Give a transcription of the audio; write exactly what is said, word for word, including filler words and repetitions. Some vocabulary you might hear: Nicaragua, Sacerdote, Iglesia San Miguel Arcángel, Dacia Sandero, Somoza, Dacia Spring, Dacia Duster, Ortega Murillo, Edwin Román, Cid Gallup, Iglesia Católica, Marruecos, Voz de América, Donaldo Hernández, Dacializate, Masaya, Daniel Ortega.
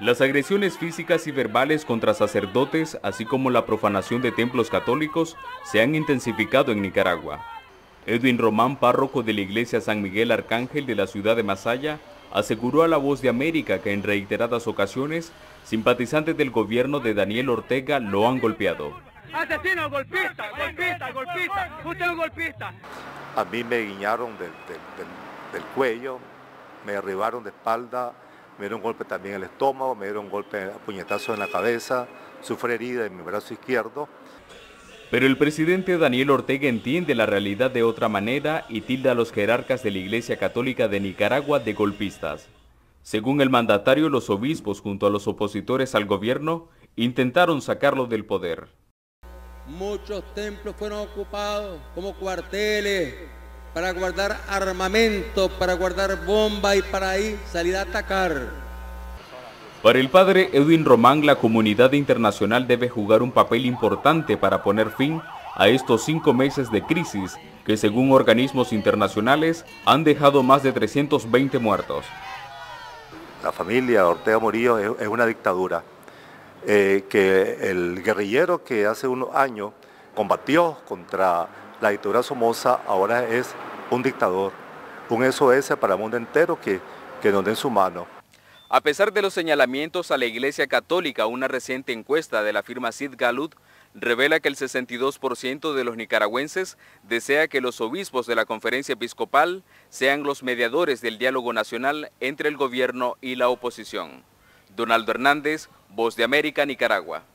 Las agresiones físicas y verbales contra sacerdotes, así como la profanación de templos católicos, se han intensificado en Nicaragua. Edwin Román, párroco de la Iglesia San Miguel Arcángel de la ciudad de Masaya, aseguró a la Voz de América que en reiteradas ocasiones, simpatizantes del gobierno de Daniel Ortega lo han golpeado. ¡Asesino, golpista, golpista, golpista! ¡Usted es un golpista! A mí me guiñaron del, del, del, del cuello, me derribaron de espalda, me dieron golpe también en el estómago, me dieron golpe a puñetazo en la cabeza, sufrí herida en mi brazo izquierdo. Pero el presidente Daniel Ortega entiende la realidad de otra manera y tilda a los jerarcas de la Iglesia Católica de Nicaragua de golpistas. Según el mandatario, los obispos junto a los opositores al gobierno intentaron sacarlo del poder. Muchos templos fueron ocupados como cuarteles para guardar armamento, para guardar bombas y para ahí salir a atacar. Para el padre Edwin Román, la comunidad internacional debe jugar un papel importante para poner fin a estos cinco meses de crisis que, según organismos internacionales, han dejado más de trescientos veinte muertos. La familia Ortega Murillo es una dictadura eh, que el guerrillero que hace unos años combatió contra la dictadura Somoza ahora es un dictador, un S O S para el mundo entero que, que nos den su mano. A pesar de los señalamientos a la Iglesia Católica, una reciente encuesta de la firma Cid Gallup revela que el sesenta y dos por ciento de los nicaragüenses desea que los obispos de la Conferencia Episcopal sean los mediadores del diálogo nacional entre el gobierno y la oposición. Donaldo Hernández, Voz de América, Nicaragua.